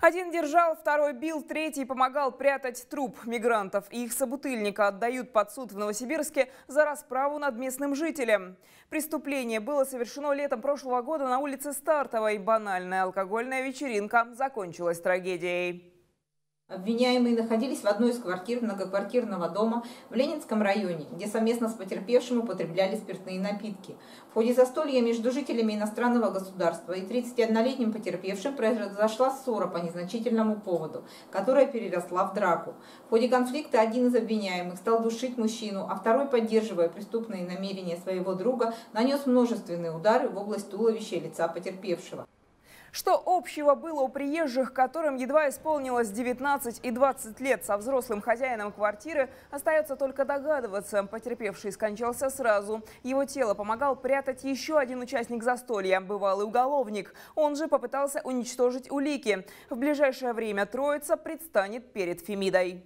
Один держал, второй бил, третий помогал прятать труп мигрантов. Их собутыльника отдают под суд в Новосибирске за расправу над местным жителем. Преступление было совершено летом прошлого года на улице Стартовой. Банальная алкогольная вечеринка закончилась трагедией. Обвиняемые находились в одной из квартир многоквартирного дома в Ленинском районе, где совместно с потерпевшим употребляли спиртные напитки. В ходе застолья между жителями иностранного государства и 31-летним потерпевшим произошла ссора по незначительному поводу, которая переросла в драку. В ходе конфликта один из обвиняемых стал душить мужчину, а второй, поддерживая преступные намерения своего друга, нанес множественные удары в область туловища и лица потерпевшего. Что общего было у приезжих, которым едва исполнилось 19 и 20 лет, со взрослым хозяином квартиры, остается только догадываться. Потерпевший скончался сразу. Его тело помогал прятать еще один участник застолья – бывалый уголовник. Он же попытался уничтожить улики. В ближайшее время троица предстанет перед Фемидой.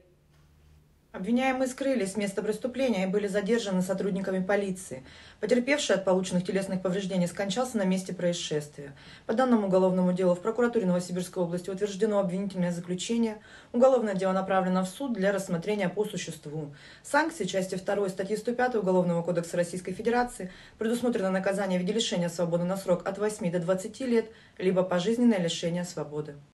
Обвиняемые скрылись с места преступления и были задержаны сотрудниками полиции. Потерпевший от полученных телесных повреждений скончался на месте происшествия. По данному уголовному делу в прокуратуре Новосибирской области утверждено обвинительное заключение. Уголовное дело направлено в суд для рассмотрения по существу. Санкции части 2 статьи 105 Уголовного кодекса Российской Федерации предусмотрено наказание в виде лишения свободы на срок от 8 до 20 лет, либо пожизненное лишение свободы.